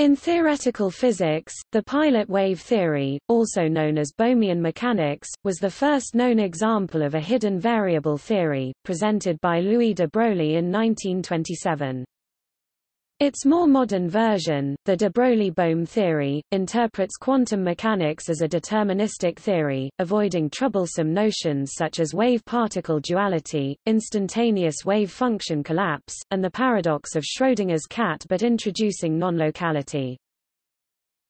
In theoretical physics, the pilot wave theory, also known as Bohmian mechanics, was the first known example of a hidden variable theory, presented by Louis de Broglie in 1927. Its more modern version, the de Broglie–Bohm theory, interprets quantum mechanics as a deterministic theory, avoiding troublesome notions such as wave-particle duality, instantaneous wave-function collapse, and the paradox of Schrödinger's cat, but introducing non-locality.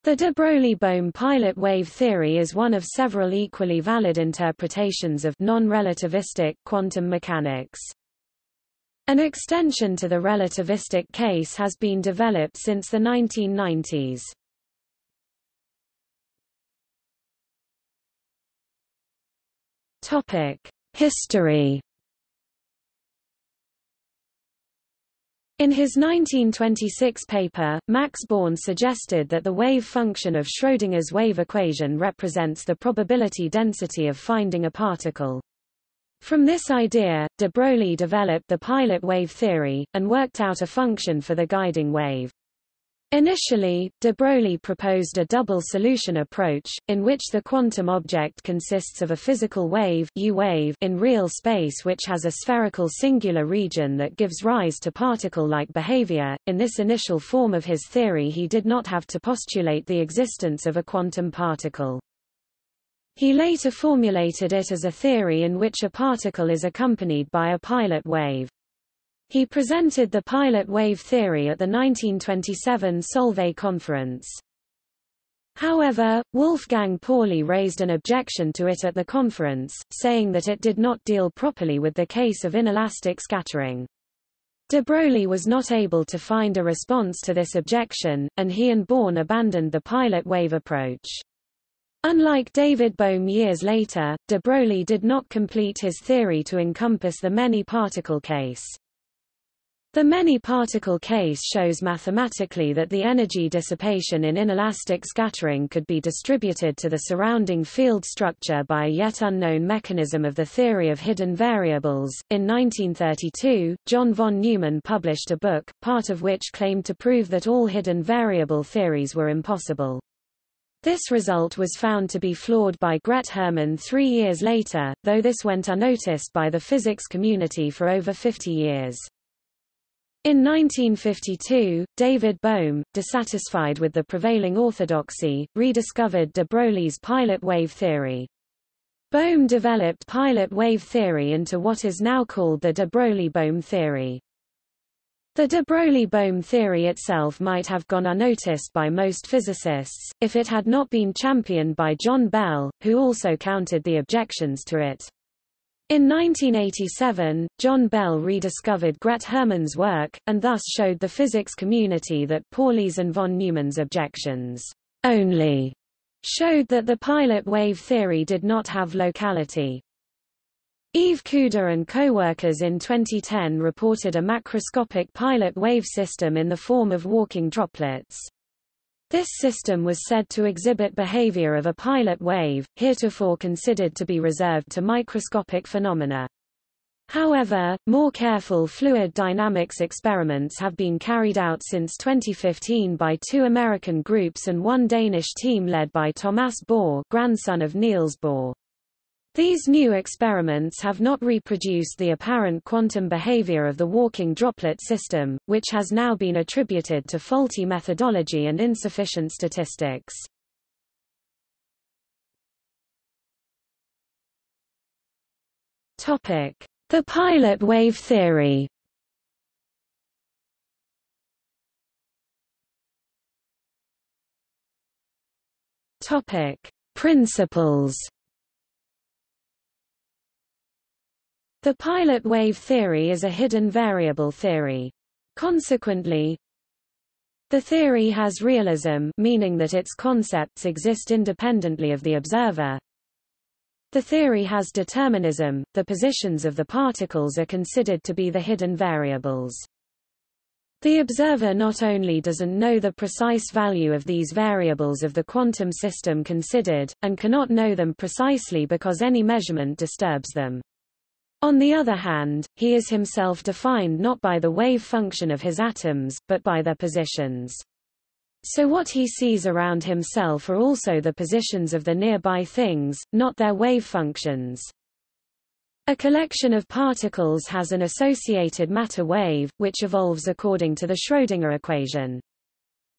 The de Broglie–Bohm pilot wave theory is one of several equally valid interpretations of non-relativistic quantum mechanics. An extension to the relativistic case has been developed since the 1990s. History. In his 1926 paper, Max Born suggested that the wave function of Schrödinger's wave equation represents the probability density of finding a particle. From this idea, de Broglie developed the pilot wave theory, and worked out a function for the guiding wave. Initially, de Broglie proposed a double solution approach, in which the quantum object consists of a physical wave, U wave, in real space which has a spherical singular region that gives rise to particle-like behavior. In this initial form of his theory, he did not have to postulate the existence of a quantum particle. He later formulated it as a theory in which a particle is accompanied by a pilot wave. He presented the pilot wave theory at the 1927 Solvay Conference. However, Wolfgang Pauli raised an objection to it at the conference, saying that it did not deal properly with the case of inelastic scattering. De Broglie was not able to find a response to this objection, and he and Born abandoned the pilot wave approach. Unlike David Bohm years later, de Broglie did not complete his theory to encompass the many-particle case. The many-particle case shows mathematically that the energy dissipation in inelastic scattering could be distributed to the surrounding field structure by a yet unknown mechanism of the theory of hidden variables. In 1932, John von Neumann published a book, part of which claimed to prove that all hidden variable theories were impossible. This result was found to be flawed by Grete Hermann 3 years later, though this went unnoticed by the physics community for over 50 years. In 1952, David Bohm, dissatisfied with the prevailing orthodoxy, rediscovered de Broglie's pilot wave theory. Bohm developed pilot wave theory into what is now called the de Broglie–Bohm theory. The de Broglie–Bohm theory itself might have gone unnoticed by most physicists, if it had not been championed by John Bell, who also countered the objections to it. In 1987, John Bell rediscovered Grete Hermann's work, and thus showed the physics community that Pauli's and von Neumann's objections only showed that the pilot wave theory did not have locality. Yves Couder and co-workers in 2010 reported a macroscopic pilot wave system in the form of walking droplets. This system was said to exhibit behavior of a pilot wave, heretofore considered to be reserved to microscopic phenomena. However, more careful fluid dynamics experiments have been carried out since 2015 by two American groups and one Danish team led by Thomas Bohr, grandson of Niels Bohr. These new experiments have not reproduced the apparent quantum behavior of the walking droplet system, which has now been attributed to faulty methodology and insufficient statistics. The pilot wave theory. Principles. The pilot wave theory is a hidden variable theory. Consequently, the theory has realism, meaning that its concepts exist independently of the observer. The theory has determinism, the positions of the particles are considered to be the hidden variables. The observer not only doesn't know the precise value of these variables of the quantum system considered, and cannot know them precisely because any measurement disturbs them. On the other hand, he is himself defined not by the wave function of his atoms, but by their positions. So what he sees around himself are also the positions of the nearby things, not their wave functions. A collection of particles has an associated matter wave, which evolves according to the Schrödinger equation.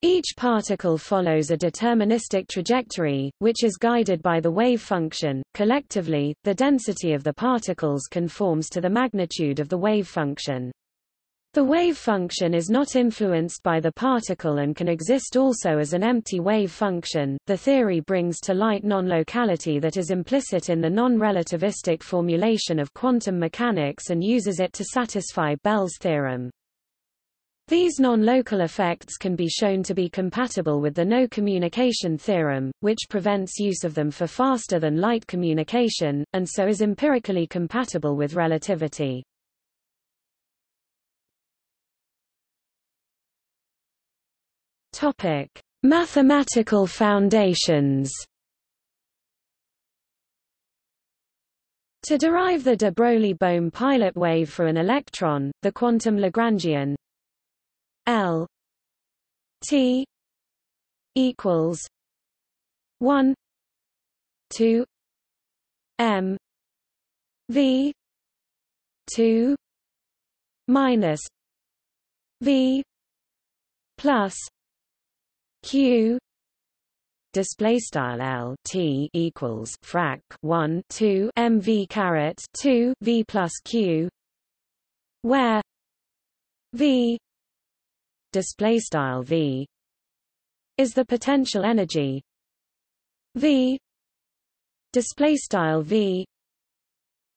Each particle follows a deterministic trajectory, which is guided by the wave function. Collectively, the density of the particles conforms to the magnitude of the wave function. The wave function is not influenced by the particle and can exist also as an empty wave function. The theory brings to light non-locality that is implicit in the non-relativistic formulation of quantum mechanics and uses it to satisfy Bell's theorem. These non-local effects can be shown to be compatible with the no-communication theorem, which prevents use of them for faster-than-light communication, and so is empirically compatible with relativity. Topic: Mathematical foundations. To derive the de Broglie–Bohm pilot wave for an electron, the quantum Lagrangian L T equals 1 2 M V 2 minus V plus Q display style L T equals frac 1 2 M V caret 2 V plus Q, where V display style V is the potential energy, V display style V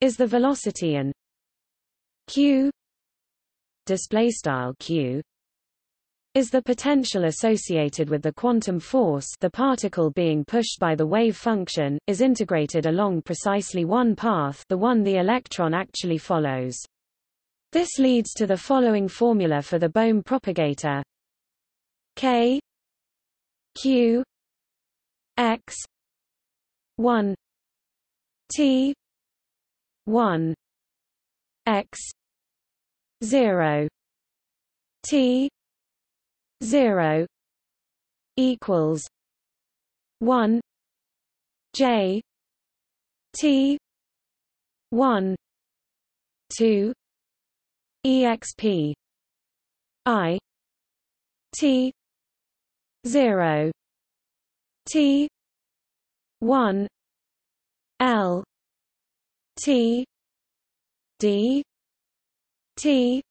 is the velocity, and Q display style Q is the potential associated with the quantum force. The particle being pushed by the wave function is integrated along precisely one path, the one the electron actually follows. This leads to the following formula for the Bohm propagator: K Q X 1 T 1 X 0 T 0 equals 1 J T 1 2 exp I T 0 T 1 L T D T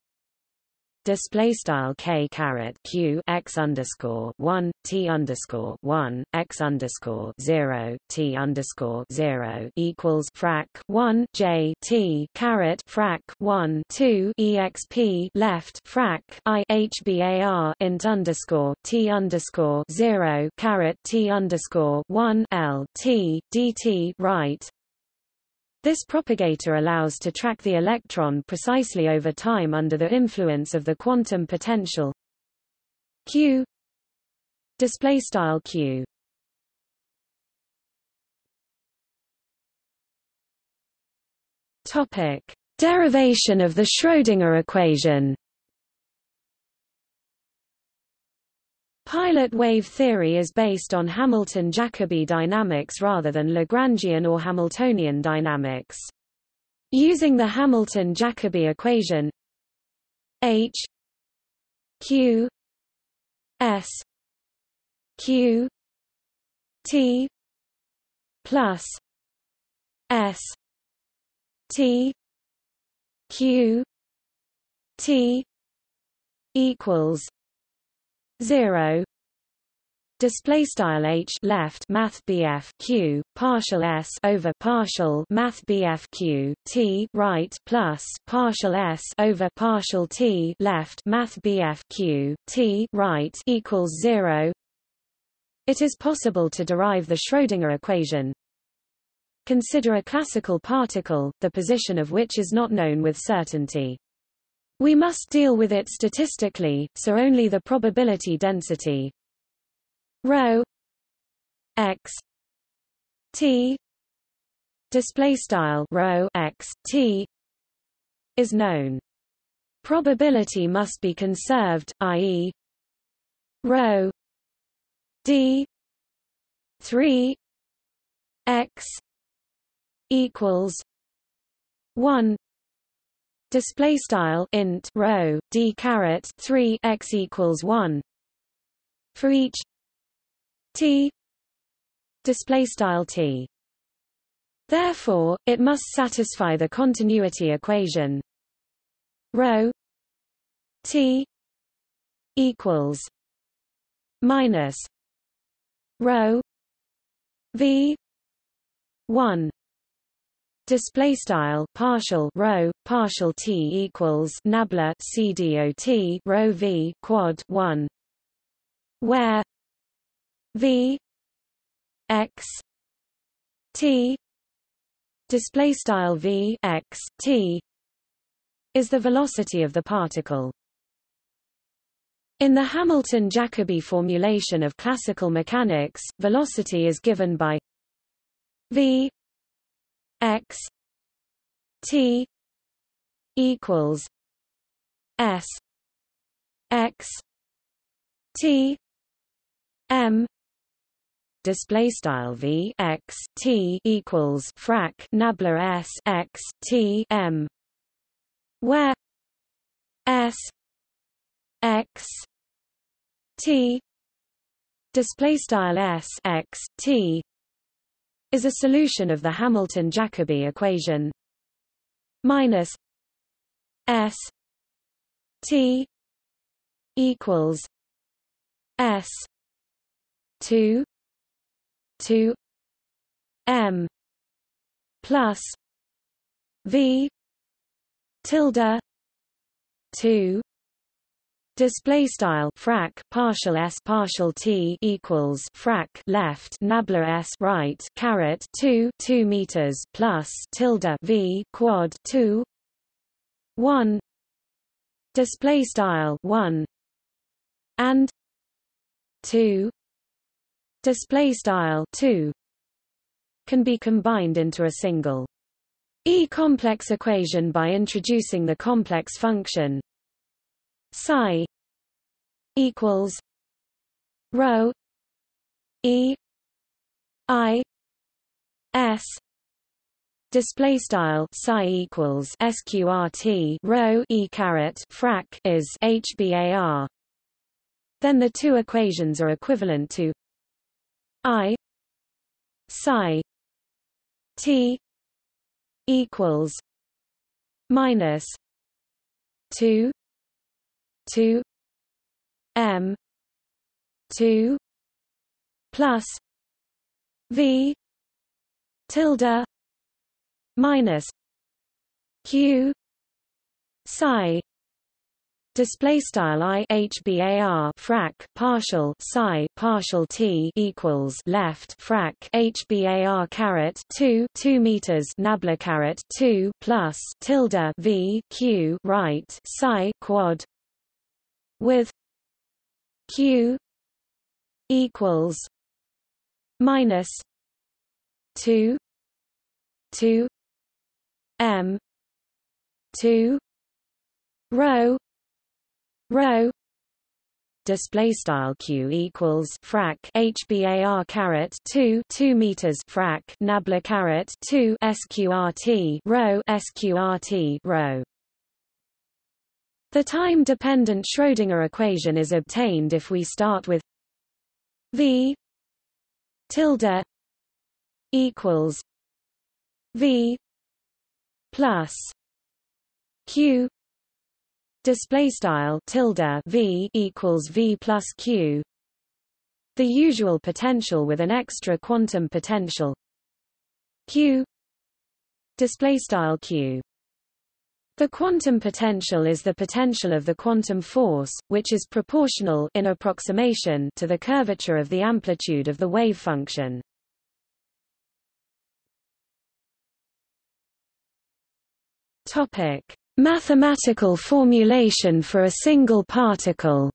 display style K caret Q X underscore 1 T underscore 1 X underscore 0 T underscore 0 equals frac 1 J T caret frac 1 2 exp left frac I HBAR int underscore T underscore 0 caret T underscore 1 L T DT right. This propagator allows to track the electron precisely over time under the influence of the quantum potential Q display style Q. Topic: Derivation of the Schrödinger equation. Pilot wave theory is based on Hamilton-Jacobi dynamics rather than Lagrangian or Hamiltonian dynamics. Using the Hamilton-Jacobi equation H Q S Q T plus S T Q T equals 0 display style H left math BF Q partial S over partial math BF Q T right plus partial S over partial T left math BF Q T right equals 0. It is possible to derive the Schrödinger equation. Consider a classical particle, the position of which is not known with certainty. We must deal with it statistically, so only the probability density ρ x t display style ρ x t is known. Probability must be conserved, i.e. ρ d 3 x equals 1 display style int row d caret 3 x equals 1 for each t display style t. Therefore, it must satisfy the continuity equation ρ t equals minus ρ v 1. Display style partial row partial t equals nabla c dot row v quad 1, where v x t display style v x t is the velocity of the particle. In the Hamilton-Jacobi formulation of classical mechanics, velocity is given by v x t equals s x t m. Display style v x t equals frac nabla s x t m, where s x t display style s x t is a solution of the Hamilton-Jacobi equation minus s t equals s 2 m plus v tilde 2. Display style frac partial s partial t equals frac left nabla s right caret 2 meters plus tilde v quad 2 1. Display style 1 and 2. Display style 2 can be combined into a single e-complex equation by introducing the complex function psi equals rho e I s. Display style psi equals sqrt rho e caret frac is hbar. Then the two equations are equivalent to I psi t equals minus 2 m 2 plus v tilde minus q psi. Display style I hbar frac partial psi partial t equals left frac hbar caret 2 meters nabla caret 2 plus tilde v q right psi quad, with q equals minus 2 m 2 rho rho. Display style q equals frac hbar caret 2 meters frac nabla caret 2 sqrt rho sqrt rho. The time-dependent Schrödinger equation is obtained if we start with v tilde equals v plus q. Display style tilde v equals v plus q. The usual potential with an extra quantum potential q. Display style q. The quantum potential is the potential of the quantum force, which is proportional in approximation to the curvature of the amplitude of the wave function. Topic: mathematical formulation for a single particle.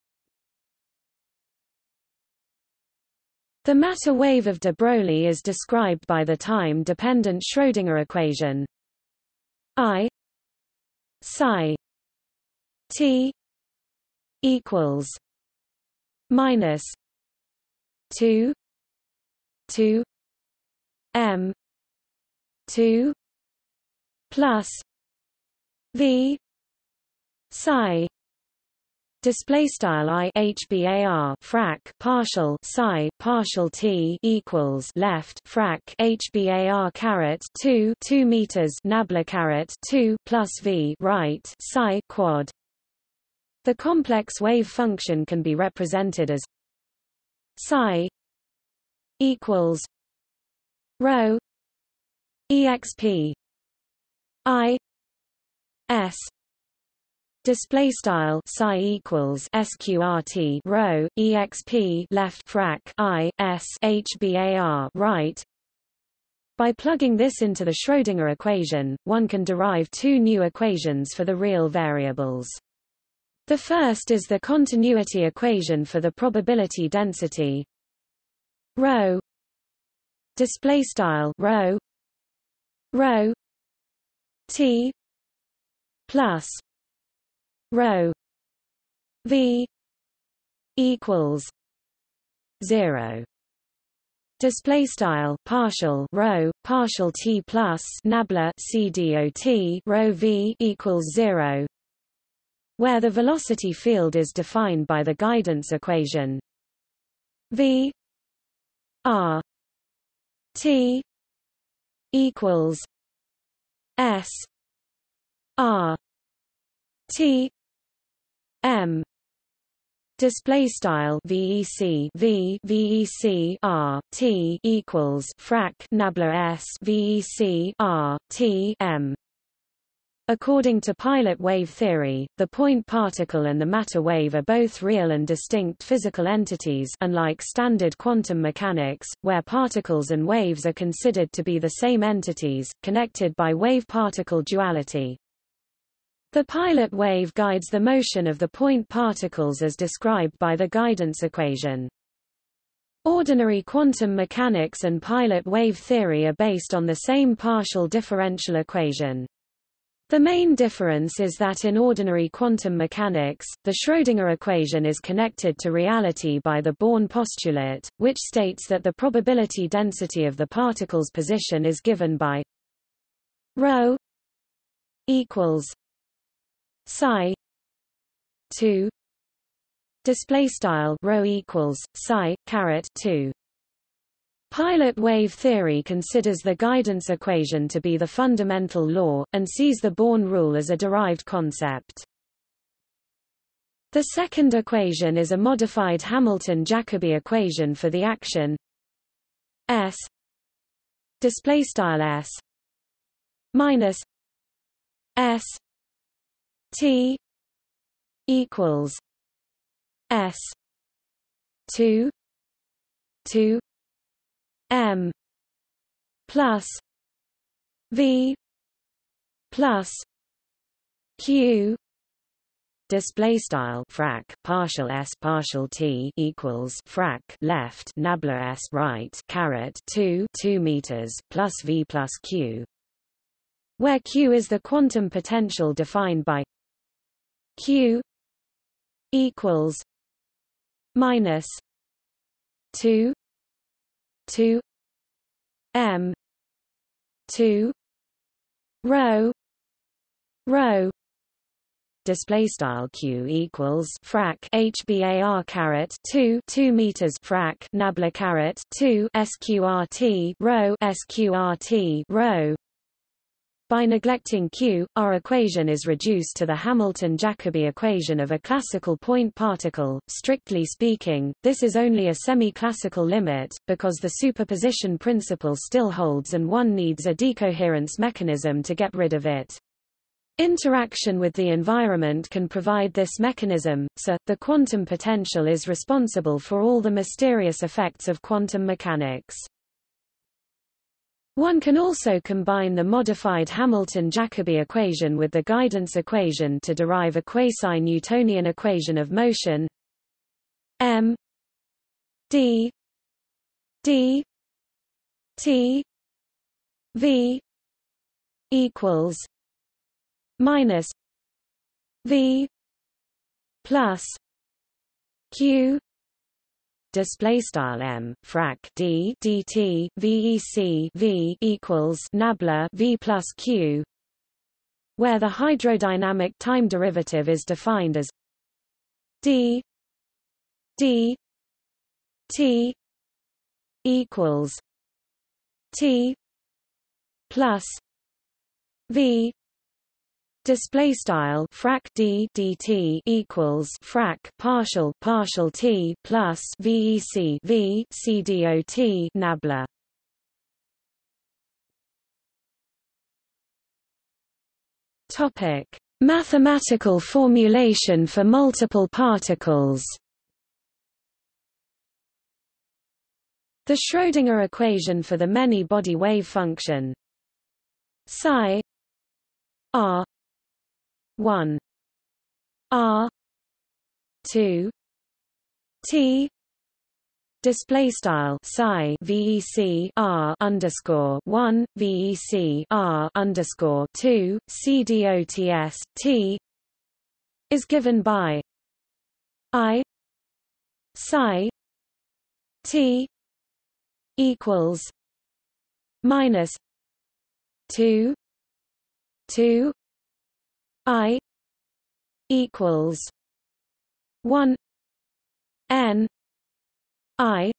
The matter wave of de Broglie is described by the time-dependent Schrödinger equation I psi t equals minus 2 m 2 plus v psi display style I hbar frac partial psi partial t equals left frac hbar caret 2 meters nabla caret 2 plus v right psi quad. The complex wave function can be represented as psi equals rho exp I s display style psi equals sqrt rho exp left frac I s hbar right. By plugging this into the Schrödinger equation, one can derive two new equations for the real variables. The first is the continuity equation for the probability density rho display style rho rho t plus rho v equals 0. Display style partial rho partial t plus nabla cdot rho v equals 0, where the velocity field is defined by the guidance equation v r t equals s r t m display style vec v vec r t equals frac nabla s vec r t m. According to pilot wave theory, the point particle and the matter wave are both real and distinct physical entities, unlike standard quantum mechanics, where particles and waves are considered to be the same entities, connected by wave-particle duality. The pilot wave guides the motion of the point particles as described by the guidance equation. Ordinary quantum mechanics and pilot wave theory are based on the same partial differential equation. The main difference is that in ordinary quantum mechanics, the Schrödinger equation is connected to reality by the Born postulate, which states that the probability density of the particle's position is given by rho equals psi 2 display style rho equals psi caret 2. Pilot wave theory considers the guidance equation to be the fundamental law and sees the Born rule as a derived concept. The second equation is a modified Hamilton-Jacobi equation for the action S display style S minus S T equals S 2 m plus v plus q display style frac partial s partial t equals frac left nabla s right caret 2 meters plus v plus q, where q is the quantum potential defined by q equals minus 2 m 2 rho rho display style q equals frac hbar caret 2 meters frac nabla caret 2 sqrt rho. By neglecting q, our equation is reduced to the Hamilton-Jacobi equation of a classical point particle. Strictly speaking, this is only a semi-classical limit, because the superposition principle still holds and one needs a decoherence mechanism to get rid of it. Interaction with the environment can provide this mechanism, so the quantum potential is responsible for all the mysterious effects of quantum mechanics. One can also combine the modified Hamilton-Jacobi equation with the guidance equation to derive a quasi-Newtonian equation of motion m d d t v equals minus v plus q display style m frac d dt vec v equals nabla v plus q, where the hydrodynamic time derivative is defined as d d t equals t plus v. Display style frac d dt equals frac partial t plus vec v c dot nabla. Topic: Mathematical formulation for multiple particles. The Schrödinger equation for the many-body wave function psi r 1 r 2 t display style psi vec r underscore 1 vec r underscore 2 c dots t is given by I psi t equals minus 2 I equals 1 n I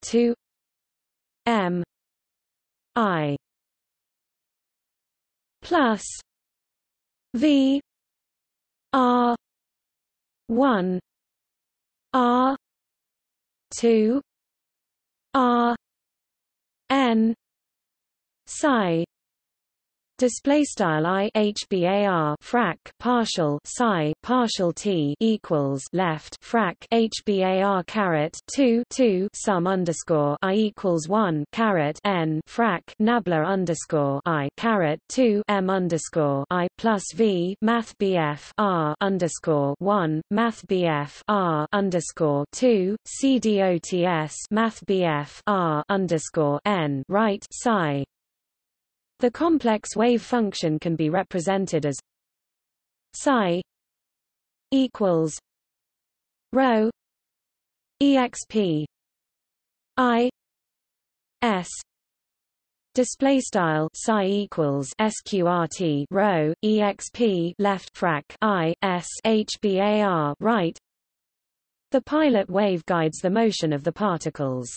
2 m I plus v r 1 r 2 r n psi. Display style I HBAR frac partial psi partial t equals left frac HBAR caret 2 sum underscore I equals 1 caret n frac nabla underscore I caret 2 m underscore I plus v math bf r underscore 1 math bf r underscore 2 c dots math bf r underscore n right psi. The complex wave function can be represented as psi equals rho exp I s display style psi equals sqrt rho exp left frac I s hbar right. The pilot wave guides the motion of the particles.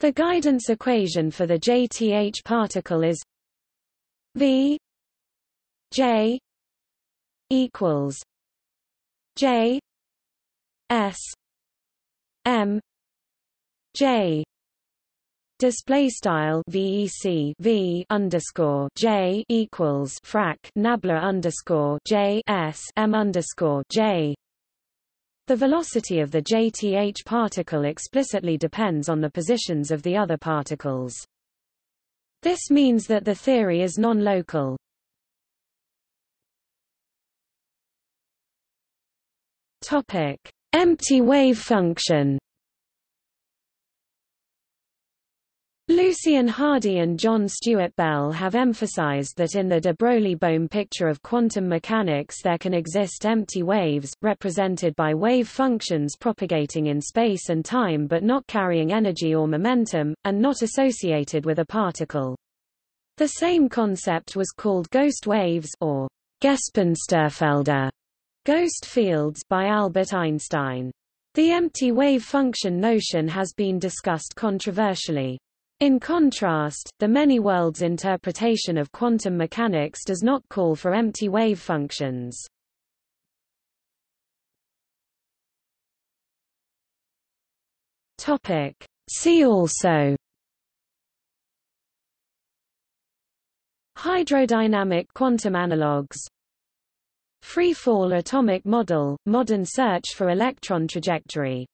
The guidance equation for the jth particle is V J equals J S M J. Display style VEC V underscore J equals frac Nabla underscore J S M underscore J. The velocity of the jth particle explicitly depends on the positions of the other particles. This means that the theory is non-local. Topic: Empty wave function. Lucian Hardy and John Stuart Bell have emphasized that in the de Broglie–Bohm picture of quantum mechanics there can exist empty waves, represented by wave functions propagating in space and time but not carrying energy or momentum, and not associated with a particle. The same concept was called ghost waves or Gespensterfelder, ghost fields, by Albert Einstein. The empty wave function notion has been discussed controversially. In contrast, the many-worlds interpretation of quantum mechanics does not call for empty wave functions. Topic: See also hydrodynamic quantum analogues, free fall atomic model, modern search for electron trajectory.